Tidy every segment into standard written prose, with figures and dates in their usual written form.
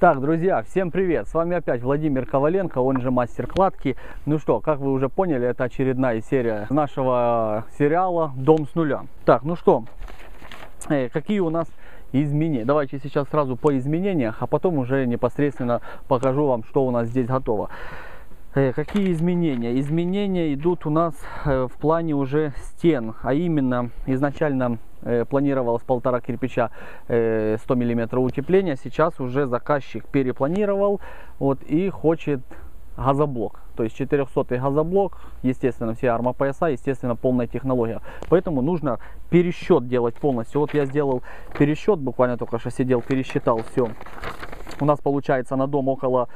Так, друзья, всем привет! С вами опять Владимир Коваленко, он же мастер кладки. Ну что, как вы уже поняли, это очередная серия нашего сериала «Дом с нуля». Так, ну что, какие у нас изменения? Давайте сейчас сразу по изменениях, а потом уже непосредственно покажу вам, что у нас здесь готово. Какие изменения? Изменения идут у нас в плане уже стен, а именно изначально планировалось 1,5 кирпича 100 мм утепления, сейчас уже заказчик перепланировал вот, и хочет газоблок, то есть 400-й газоблок, естественно, все армопояса, естественно, полная технология. Поэтому нужно пересчет делать полностью. Вот я сделал пересчет, буквально только что сидел, пересчитал все. У нас получается на дом около,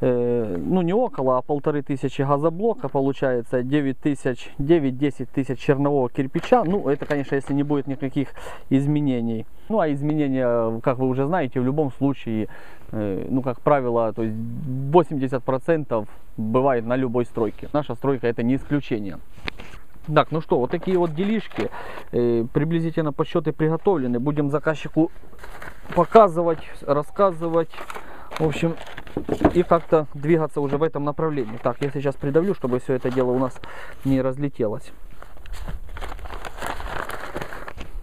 ну не около, а 1500 газоблока, получается 9-10 тысяч чернового кирпича. Ну это, конечно, если не будет никаких изменений. Ну а изменения, как вы уже знаете, в любом случае, ну как правило, то есть 80% бывает на любой стройке. Наша стройка это не исключение. Так, ну что, вот такие вот делишки, приблизительно подсчеты приготовлены, будем заказчику показывать, рассказывать, в общем, и как-то двигаться уже в этом направлении. Так, я сейчас придавлю, чтобы все это дело у нас не разлетелось.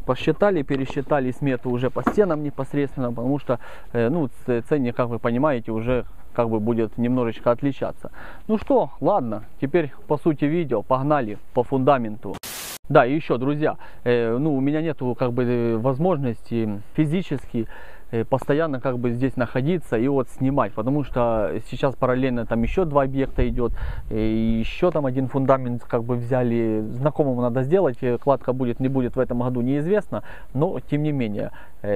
Посчитали, пересчитали смету уже по стенам непосредственно, потому что, ну, ценник, как вы понимаете, уже как бы будет немножечко отличаться. Ну что, ладно, теперь по сути видео, погнали по фундаменту. Да, и еще, друзья, ну, у меня нету как бы возможности физически постоянно как бы здесь находиться и вот снимать, потому что сейчас параллельно там еще два объекта идет, и еще там один фундамент как бы взяли, знакомому надо сделать, кладка будет, не будет в этом году, неизвестно, но тем не менее,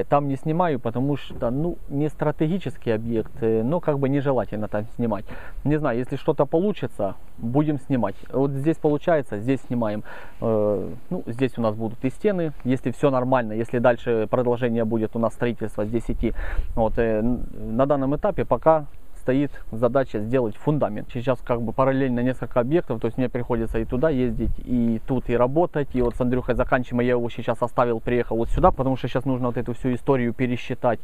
там не снимаю, потому что, ну, не стратегический объект, но как бы нежелательно там снимать. Не знаю, если что-то получится, будем снимать. Вот здесь получается, здесь снимаем. Ну, здесь у нас будут и стены, если все нормально, если дальше продолжение будет у нас строительство здесь. Вот, на данном этапе пока стоит задача сделать фундамент. Сейчас как бы параллельно несколько объектов, то есть мне приходится и туда ездить, и тут, и работать. И вот с Андрюхой заканчиваем, я его сейчас оставил, приехал вот сюда, потому что сейчас нужно вот эту всю историю пересчитать.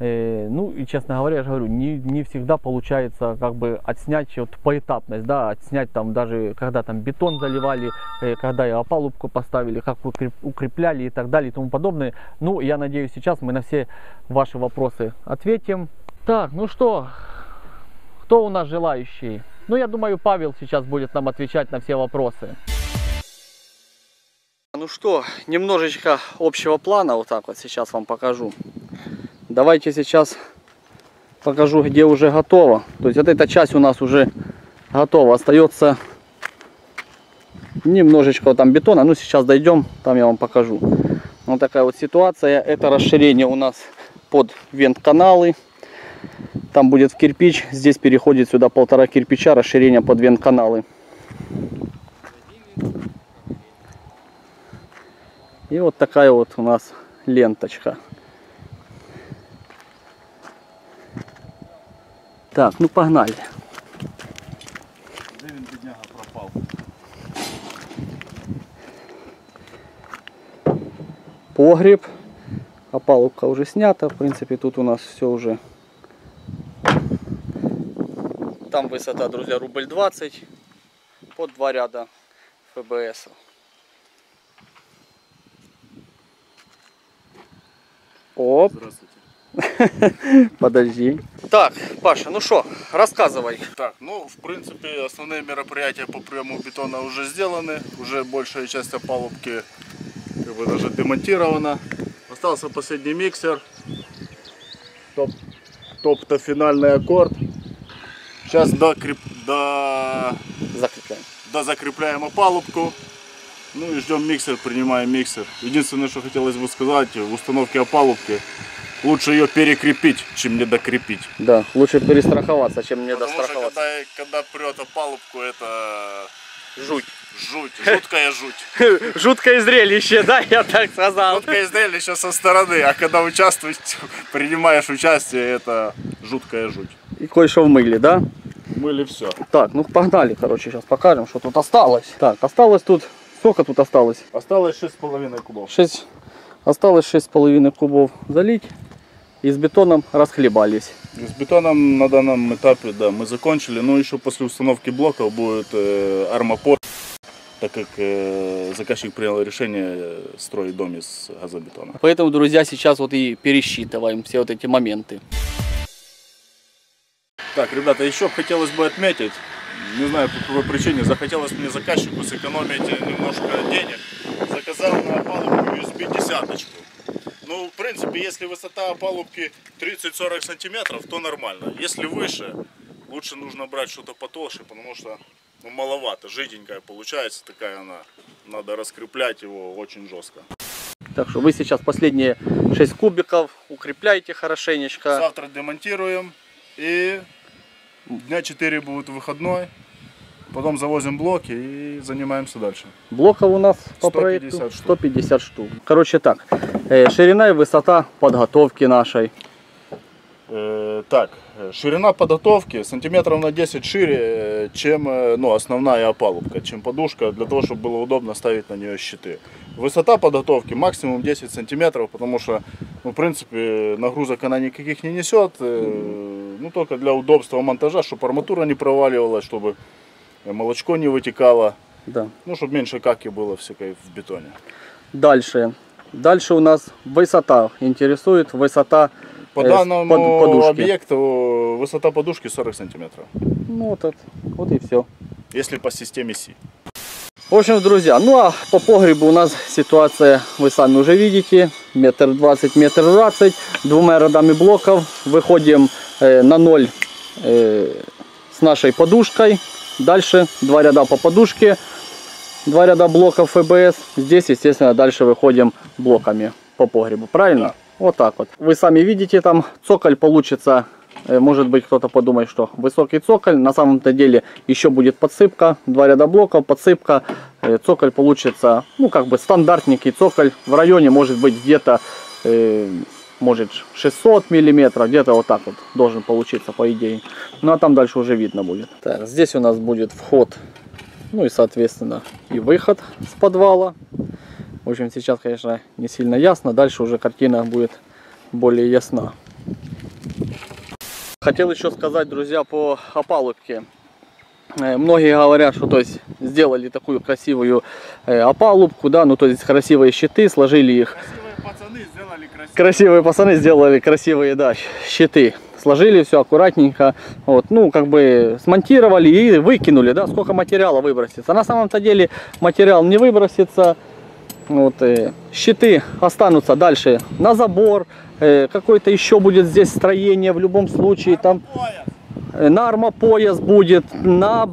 Ну и, честно говоря, я же говорю, не всегда получается как бы отснять вот поэтапность, да, отснять там даже, когда там бетон заливали, когда и опалубку поставили, как укрепляли и так далее и тому подобное. Ну, я надеюсь, сейчас мы на все ваши вопросы ответим. Так, ну что, кто у нас желающий? Ну, я думаю, Павел сейчас будет нам отвечать на все вопросы. Ну что, немножечко общего плана вот так вот сейчас вам покажу. Давайте сейчас покажу, где уже готово. То есть вот эта часть у нас уже готова. Остается немножечко вот там бетона. Ну, сейчас дойдем, там я вам покажу. Вот такая вот ситуация. Это расширение у нас под вентканалы. Там будет в кирпич. Здесь переходит сюда 1,5 кирпича. Расширение под вентканалы. И вот такая вот у нас ленточка. Так, ну погнали. Где він бідняга пропав? Погреб. Опалубка уже снята. В принципе, тут у нас все уже. Там высота, друзья, 1,20 рубль. Под два ряда ФБС. Оп. Здравствуйте. Подожди. Так, Паша, ну что, рассказывай. Так, ну, в принципе, основные мероприятия по приему бетона уже сделаны. Уже большая часть опалубки как бы даже демонтирована. Остался последний миксер. Топ-то финальный аккорд. Сейчас дозакрепляем опалубку. Ну и ждем миксер, принимаем миксер. Единственное, что хотелось бы сказать, в установке опалубки лучше ее перекрепить, чем не докрепить. Да, лучше перестраховаться, чем не достраховаться. Потому что когда прет опалубку, это жуть. Жуть, жуткая жуть. Жуткое зрелище, да, я так сказал. Жуткое зрелище со стороны, а когда участвуешь, принимаешь участие, это жуткая жуть. И кое-что вмыли, да? Мыли все. Так, ну погнали, короче, сейчас покажем, что тут осталось. Так, осталось тут, сколько тут осталось? Осталось 6,5 кубов. Осталось 6,5 кубов залить. и с бетоном расхлебались. С бетоном на данном этапе, да, мы закончили, но еще после установки блоков будет армопор, так как заказчик принял решение строить дом из газобетона. Поэтому, друзья, сейчас вот и пересчитываем все вот эти моменты. Так, ребята, еще хотелось бы отметить, не знаю по какой причине, захотелось мне заказчику сэкономить немножко денег. Заказал на опалубку USB десяточку. Ну, в принципе, если высота опалубки 30-40 сантиметров, то нормально. Если выше, лучше нужно брать что-то потолще, потому что ну, маловато, жиденькая получается такая она. Надо раскреплять его очень жестко. Так что вы сейчас последние 6 кубиков укрепляете хорошенечко. Завтра демонтируем и дня 4 будет выходной. Потом завозим блоки и занимаемся дальше. Блоков у нас по проекту 150 штук. Короче так, ширина и высота подготовки нашей. Так, ширина подготовки сантиметров на 10 шире, чем ну, основная опалубка, чем подушка, для того, чтобы было удобно ставить на нее щиты. Высота подготовки максимум 10 сантиметров, потому что, ну, в принципе, нагрузок она никаких не несет. Ну, только для удобства монтажа, чтобы арматура не проваливалась, чтобы молочко не вытекало, да. Ну, чтобы меньше каки было всякой в бетоне. Дальше. Дальше у нас высота. Интересует высота по данному подушки. Объекту высота подушки 40 сантиметров. Ну, вот и все. Если по системе Си. В общем, друзья, ну а по погребу у нас ситуация, вы сами уже видите, 1,20 м, 1,20 м, двумя рядами блоков. Выходим на ноль с нашей подушкой. Дальше 2 ряда по подушке, 2 ряда блоков ФБС. Здесь, естественно, дальше выходим блоками по погребу. Правильно? Да. Вот так вот. Вы сами видите, там цоколь получится. Может быть, кто-то подумает, что высокий цоколь. На самом-то деле еще будет подсыпка. 2 ряда блоков, подсыпка. Цоколь получится, ну, как бы стандартненький цоколь. В районе, может быть, где-то... может 600 миллиметров, где-то вот так вот должен получиться по идее. Ну а там дальше уже видно будет. Так, здесь у нас будет вход, ну и соответственно и выход с подвала. В общем, сейчас, конечно, не сильно ясно, дальше уже картина будет более ясна. Хотел еще сказать, друзья, по опалубке. Многие говорят, что то есть сделали такую красивую опалубку, да, ну то есть красивые щиты, сложили их. Красивые пацаны сделали красивые, да, щиты. Сложили все аккуратненько, вот, ну, как бы смонтировали и выкинули, да, сколько материала выбросится. На самом-то деле материал не выбросится, вот, щиты останутся дальше на забор, какое-то еще будет здесь строение в любом случае, там на армопояс будет, на...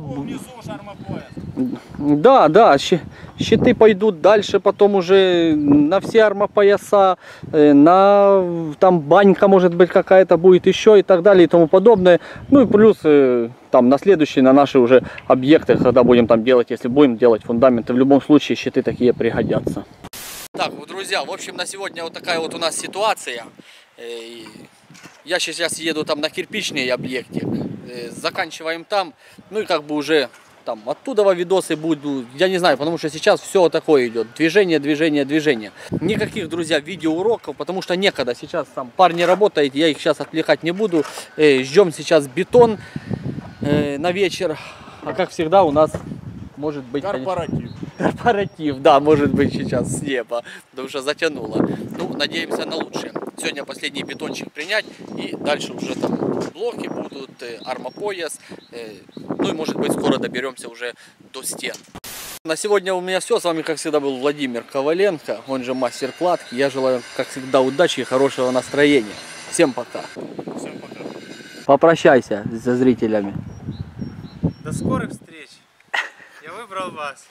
Да, да, щиты пойдут дальше, потом уже на все армопояса, на там банька может быть какая-то будет еще и так далее и тому подобное. Ну и плюс там на следующие, на наши уже объекты, когда будем там делать, если будем делать фундаменты, в любом случае щиты такие пригодятся. Так, друзья, в общем, на сегодня вот такая вот у нас ситуация. Я сейчас еду там на кирпичный объектик, заканчиваем там, ну и как бы уже... Там, оттуда видосы будут, я не знаю, потому что сейчас все такое идет. Движение, движение, движение. Никаких, друзья, видеоуроков, потому что некогда. Сейчас там парни работают, я их сейчас отвлекать не буду. Ждем сейчас бетон на вечер. А как всегда у нас может быть... Корпоратив. Корпоратив, да, может быть сейчас с неба, потому что затянуло. Ну, надеемся на лучшее. Сегодня последний бетончик принять, и дальше уже там блоки будут, армопояс, ну и может быть скоро доберемся уже до стен. На сегодня у меня все. С вами, как всегда, был Владимир Коваленко, он же мастер кладки. Я желаю, как всегда, удачи и хорошего настроения. Всем пока. Всем пока. Попрощайся со зрителями. До скорых встреч. Я выбрал вас.